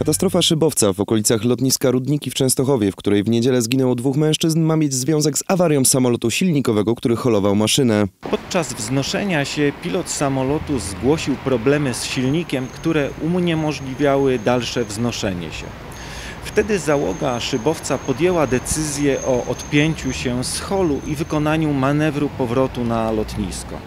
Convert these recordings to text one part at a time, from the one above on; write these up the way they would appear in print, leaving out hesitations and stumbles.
Katastrofa szybowca w okolicach lotniska Rudniki w Częstochowie, w której w niedzielę zginęło dwóch mężczyzn, ma mieć związek z awarią samolotu silnikowego, który holował maszynę. Podczas wznoszenia się pilot samolotu zgłosił problemy z silnikiem, które uniemożliwiały dalsze wznoszenie się. Wtedy załoga szybowca podjęła decyzję o odpięciu się z holu i wykonaniu manewru powrotu na lotnisko.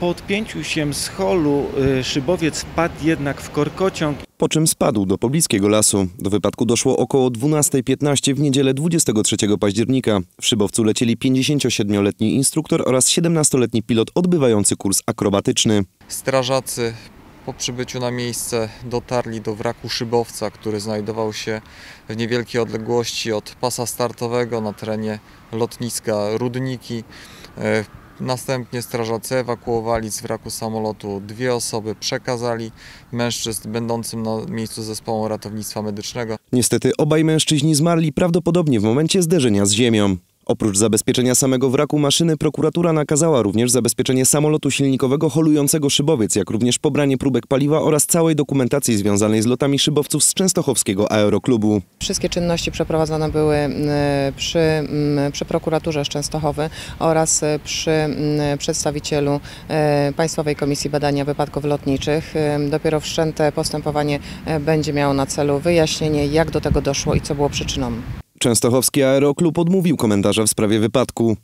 Po odpięciu się z holu szybowiec wpadł jednak w korkociąg, po czym spadł do pobliskiego lasu. Do wypadku doszło około 12:15 w niedzielę 23 października. W szybowcu lecieli 57-letni instruktor oraz 17-letni pilot odbywający kurs akrobatyczny. Strażacy po przybyciu na miejsce dotarli do wraku szybowca, który znajdował się w niewielkiej odległości od pasa startowego na terenie lotniska Rudniki. Następnie strażacy ewakuowali z wraku samolotu dwie osoby, przekazali mężczyzn będącym na miejscu zespołu ratownictwa medycznego. Niestety obaj mężczyźni zmarli prawdopodobnie w momencie zderzenia z ziemią. Oprócz zabezpieczenia samego wraku maszyny, prokuratura nakazała również zabezpieczenie samolotu silnikowego holującego szybowiec, jak również pobranie próbek paliwa oraz całej dokumentacji związanej z lotami szybowców z Częstochowskiego Aeroklubu. Wszystkie czynności przeprowadzone były przy prokuraturze z Częstochowy oraz przy przedstawicielu Państwowej Komisji Badania Wypadków Lotniczych. Dopiero wszczęte postępowanie będzie miało na celu wyjaśnienie, jak do tego doszło i co było przyczyną. Częstochowski Aeroklub odmówił komentarza w sprawie wypadku.